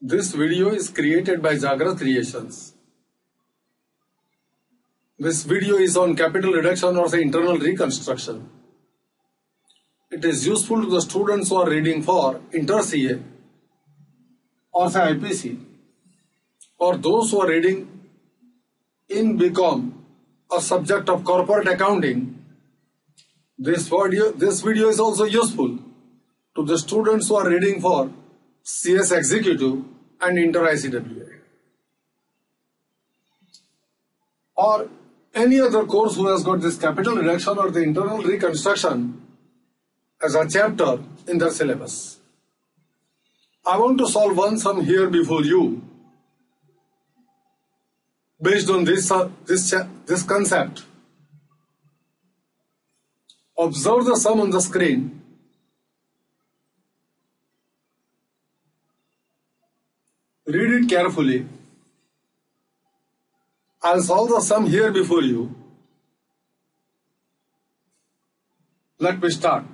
This video is created by Jagrat Creations. This video is on capital reduction or the internal reconstruction. It is useful to the students who are reading for Inter-CA or the IPC, or those who are reading in BCom a subject of corporate accounting. This video is also useful to the students who are reading for CS Executive and Inter-ICWA, or any other course who has got this capital reduction or the internal reconstruction as a chapter in their syllabus. I want to solve one sum here before you based on this concept. Observe the sum on the screen. Read it carefully. I'll solve the sum here before you. Let me start.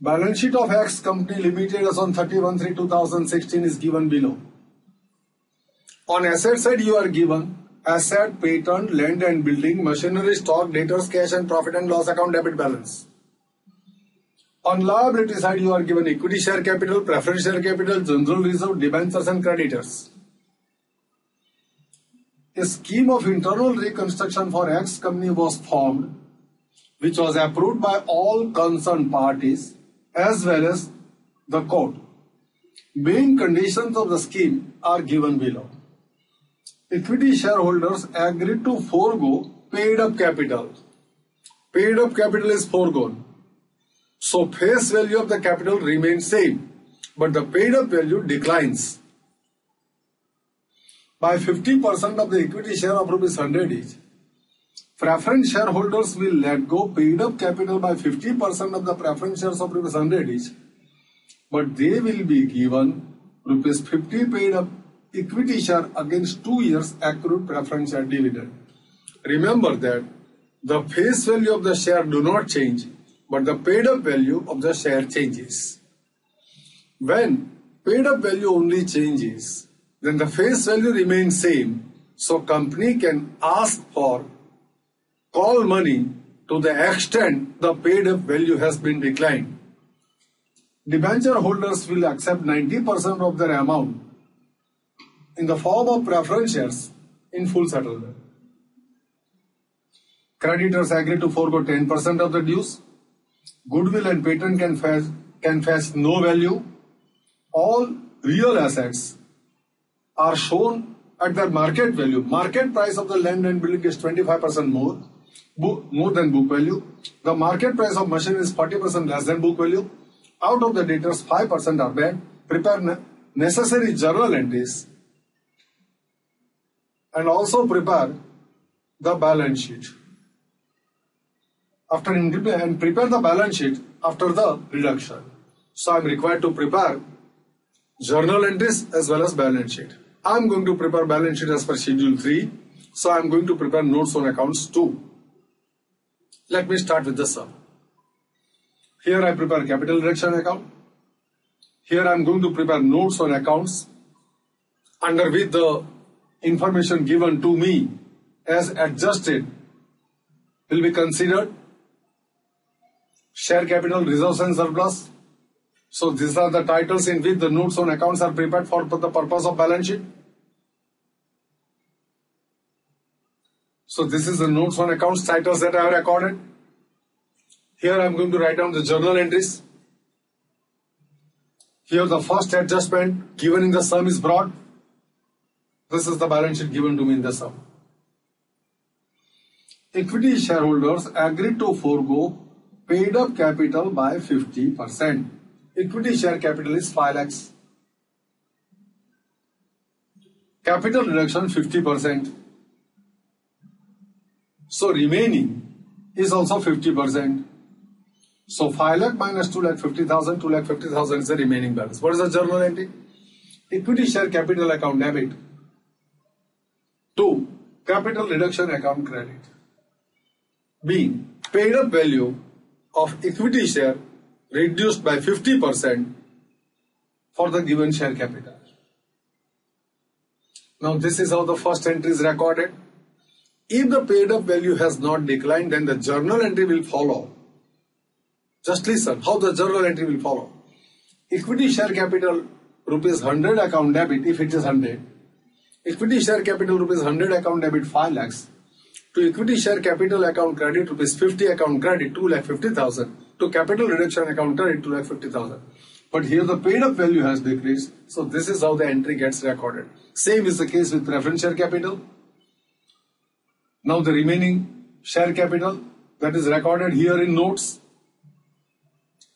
Balance sheet of X Company Limited as on 31/3/2016 is given below. On asset side, you are given asset, patent, land and building, machinery, stock, debtors, cash and profit and loss account, debit balance. On liability side, you are given equity share capital, preference share capital, general reserve, debentures and creditors. A scheme of internal reconstruction for X company was formed, which was approved by all concerned parties as well as the court. Main conditions of the scheme are given below. Equity shareholders agreed to forego paid up capital. Paid up capital is foregone, so face value of the capital remains same, but the paid up value declines by 50% of the equity share of rupees 100 each. Preference shareholders will let go paid up capital by 50% of the preference shares of rupees 100 each, but they will be given rupees 50 paid up equity share against 2 years accrued preference share dividend. Remember that the face value of the share do not change, but the paid up value of the share changes. When paid up value only changes, then the face value remains same, so company can ask for call money to the extent the paid up value has been declined. Debenture holders will accept 90% of their amount in the form of preference shares in full settlement. Creditors agree to forego 10% of the dues. Goodwill and patent can fetch no value. All real assets are shown at their market value. Market price of the land and building is 25% more than book value. The market price of machine is 40% less than book value. Out of the debtors, 5% are bad. Prepare necessary journal entries and also prepare the balance sheet. Prepare the balance sheet after the reduction. So I am required to prepare journal entries as well as balance sheet. I am going to prepare balance sheet as per Schedule 3. So I am going to prepare notes on accounts too. Let me start with the sum. Here I prepare capital reduction account. Here I am going to prepare notes on accounts under which the information given to me as adjusted will be considered. Share capital, reserves and surplus. So these are the titles in which the notes on accounts are prepared for the purpose of balance sheet. So this is the notes on accounts titles that I have recorded. Here I am going to write down the journal entries. Here the first adjustment given in the sum is brought. This is the balance sheet given to me in the sum. Equity shareholders agreed to forego paid up capital by 50%. Equity share capital is 5 lakhs. Capital reduction 50%. So remaining is also 50%. So 5 lakh minus 2,50,000, 2,50,000 is the remaining balance. What is the journal entry? Equity share capital account debit to capital reduction account credit, being paid up value of equity share reduced by 50% for the given share capital. Now this is how the first entry is recorded. If the paid up value has not declined, then the journal entry will follow. Just listen how the journal entry will follow. Equity share capital rupees 100 account debit, if it is 100. Equity share capital rupees 100 account debit 5 lakhs. To equity share capital account credit rupees 50 account credit 2,50,000. To capital reduction account credit 2,50,000. But here the paid up value has decreased. So this is how the entry gets recorded. Same is the case with preference share capital. Now the remaining share capital that is recorded here in notes.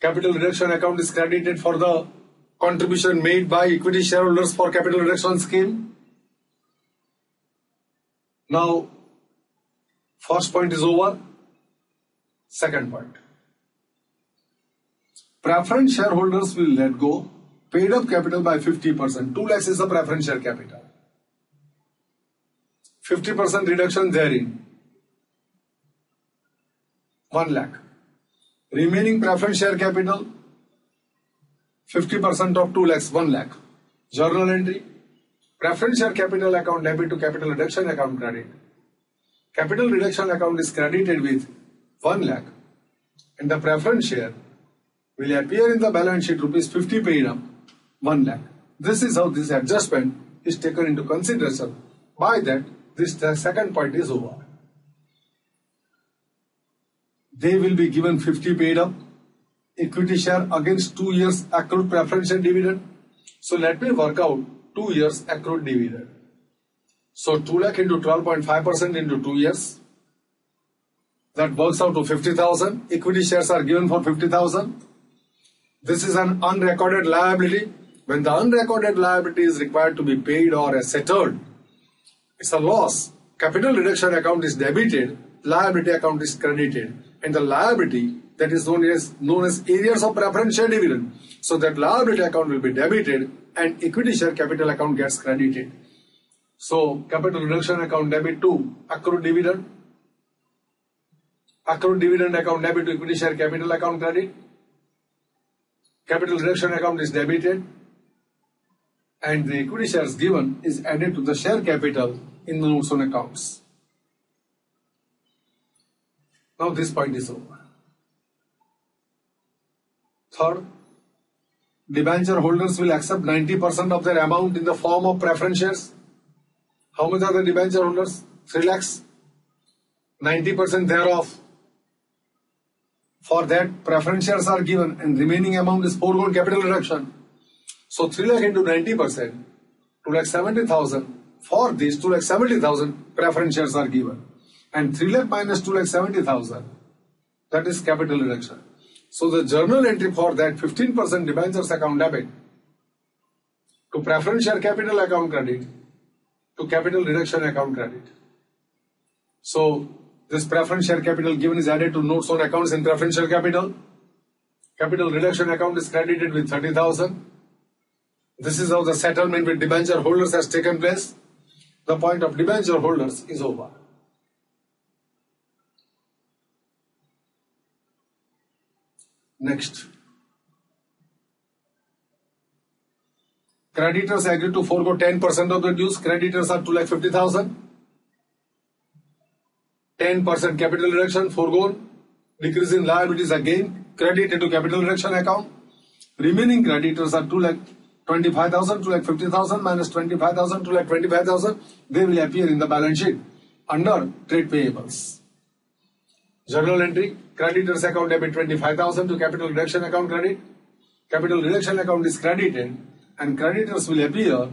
Capital reduction account is credited for the contribution made by equity shareholders for capital reduction scheme. Now, first point is over. Second point. Preference shareholders will let go paid up capital by 50%. 2 lakhs is the preference share capital. 50% reduction therein. 1 lakh. Remaining preference share capital 50% of 2 lakhs, 1 lakh. Journal entry. Preference share capital account debit to capital reduction account credit. Capital reduction account is credited with 1 lakh. And the preference share will appear in the balance sheet rupees 50 paid up, 1 lakh. This is how this adjustment is taken into consideration. By that, this second point is over. They will be given 50 paid up equity share against 2 years accrued preference share dividend. So let me work out 2 years accrued dividend. So 2 lakh into 12.5% into 2 years. That works out to 50,000. Equity shares are given for 50,000. This is an unrecorded liability. When the unrecorded liability is required to be paid or settled, it's a loss. Capital reduction account is debited, liability account is credited. And the liability that is known as arrears of preference share dividend. So that liability account will be debited and equity share capital account gets credited. So capital reduction account debit to accrued dividend. Accrued dividend account debit to equity share capital account credit. Capital reduction account is debited and the equity shares given is added to the share capital in the notes on accounts. Now this point is over. Third, debenture holders will accept 90% of their amount in the form of preference shares. How much are the debenture holders? 3 lakhs. 90% thereof. For that, preference shares are given and remaining amount is foregone capital reduction. So 3 lakh into 90%, 2,70,000. For this, 2,70,000 preference shares are given. And 3 lakh minus 2,70,000, that is capital reduction. So the journal entry for that 15% debentures account debit to preference share capital account credit to capital reduction account credit. So this preference share capital given is added to notes on accounts in preference share capital. Capital reduction account is credited with 30,000. This is how the settlement with debenture holders has taken place. The point of debenture holders is over. Next, creditors agree to forego 10% of the dues. Creditors are 2,50,000. 10% capital reduction foregone. Decrease in liabilities again credited to capital reduction account. Remaining creditors are 2,25,000, 2,50,000 minus 25,000, 2,25,000. They will appear in the balance sheet under trade payables. Journal entry. Creditors account debit 25,000 to capital reduction account credit. Capital reduction account is credited and creditors will appear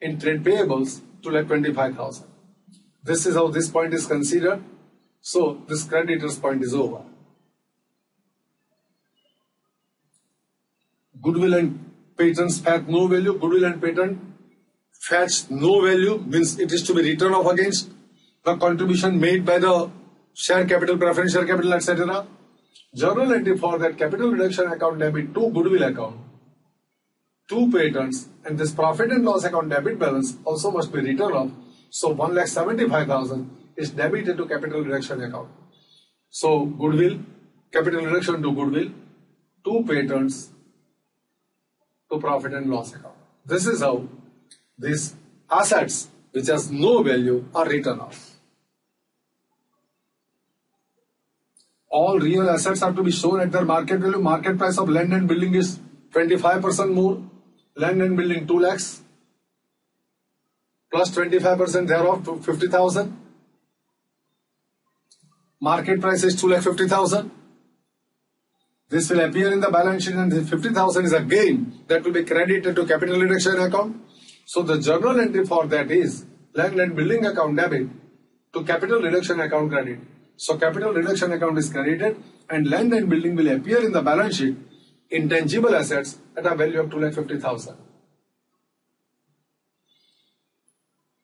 in trade payables to like 25,000. This is how this point is considered. So this creditors point is over. Goodwill and patents fetch no value. Goodwill and patent fetch no value means it is to be written off against the contribution made by the share capital, preference share capital, etc. Journal entry for that capital reduction account debit to goodwill account, 2 patents, and this profit and loss account debit balance also must be written off. So 1,75,000 is debited to capital reduction account. So goodwill, capital reduction to goodwill, 2 patents to to profit and loss account. This is how these assets which has no value are written off. All real assets have to be shown at their market value. Market price of land and building is 25% more. Land and building 2 lakhs plus 25% thereof to 50,000. Market price is 2,50,000. This will appear in the balance sheet, and the 50,000 is a gain that will be credited to capital reduction account. So the journal entry for that is land and building account debit to capital reduction account credit. So capital reduction account is credited and land and building will appear in the balance sheet in tangible assets at a value of 2,50,000.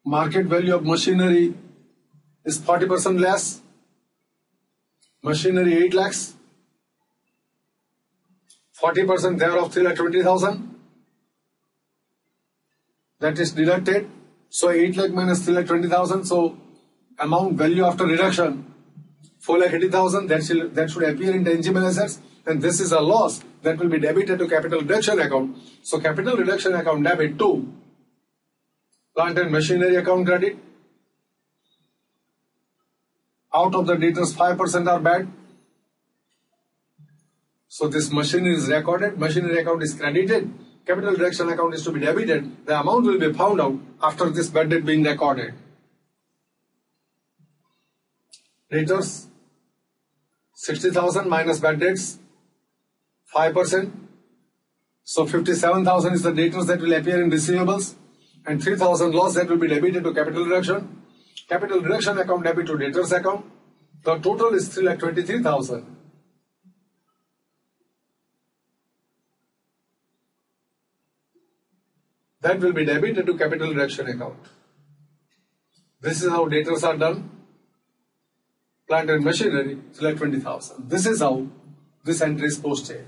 Market value of machinery is 40% less. Machinery 8 lakhs. 40% thereof 3,20,000. That is deducted. So 8 lakh minus 3,20,000. So amount value after reduction 4,80,000. That should appear in tangible assets, and this is a loss that will be debited to capital reduction account. So capital reduction account debit to plant and machinery account credit. Out of the debtors 5% are bad. So this machinery is recorded, machinery account is credited, capital reduction account is to be debited. The amount will be found out after this bad debt being recorded. Debtors 60,000 minus bad debts 5%. So 57,000 is the debtors that will appear in receivables, and 3,000 loss that will be debited to capital reduction. Capital reduction account debit to debtors account. The total is 3,23,000. That will be debited to capital reduction account. This is how debtors are done. Plant and machinery, 3,20,000. This is how this entry is posted.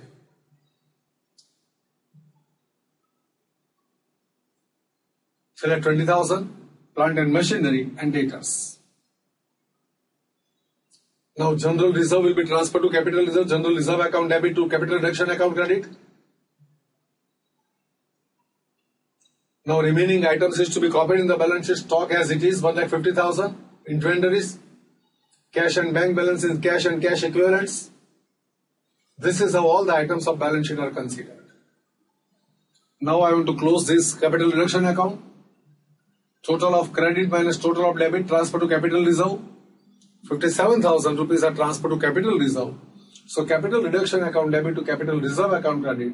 So 20,000, plant and machinery, and debtors. Now general reserve will be transferred to capital reserve. General reserve account debit to capital reduction account credit. Now remaining items is to be copied in the balance sheet. Stock as it is 1,50,000. Inventories, cash and bank balance in cash and cash equivalents. This is how all the items of balance sheet are considered. Now I want to close this capital reduction account. Total of credit minus total of debit transfer to capital reserve. 57,000 rupees are transferred to capital reserve. So capital reduction account debit to capital reserve account credit,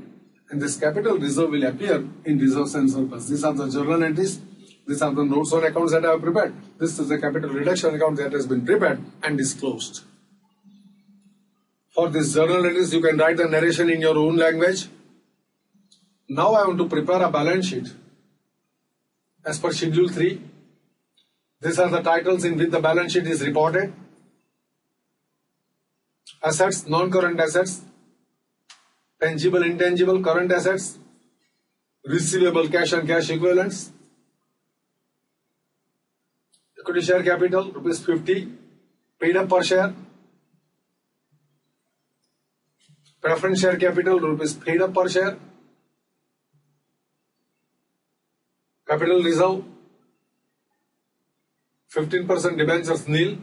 and this capital reserve will appear in reserves and surplus. These are the journal entries. These are the notes on accounts that I have prepared. This is the capital reduction account that has been prepared and disclosed. For this journal entries, you can write the narration in your own language. Now I want to prepare a balance sheet as per Schedule 3. These are the titles in which the balance sheet is reported. Assets, non-current assets, tangible, intangible, current assets, receivable, cash and cash equivalents, equity share capital, rupees 50, paid up per share, preference share capital, rupees paid up per share, capital reserve, 15% debentures nil,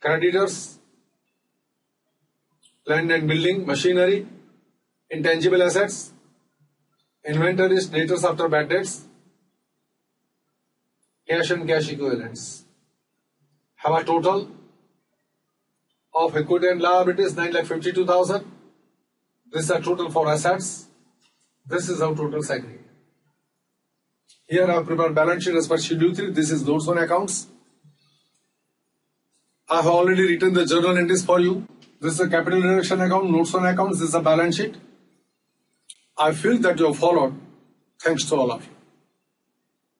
creditors, land and building, machinery, intangible assets, inventories, debtors after bad debts, cash and cash equivalents. Have a total of equity and liabilities 9,52,000. This is a total for assets. This is how totals agree. Here I have prepared balance sheet as per Schedule 3. This is notes on accounts. I have already written the journal entries for you. This is a capital reduction account, notes on accounts. This is a balance sheet. I feel that you have followed. Thanks to all of you.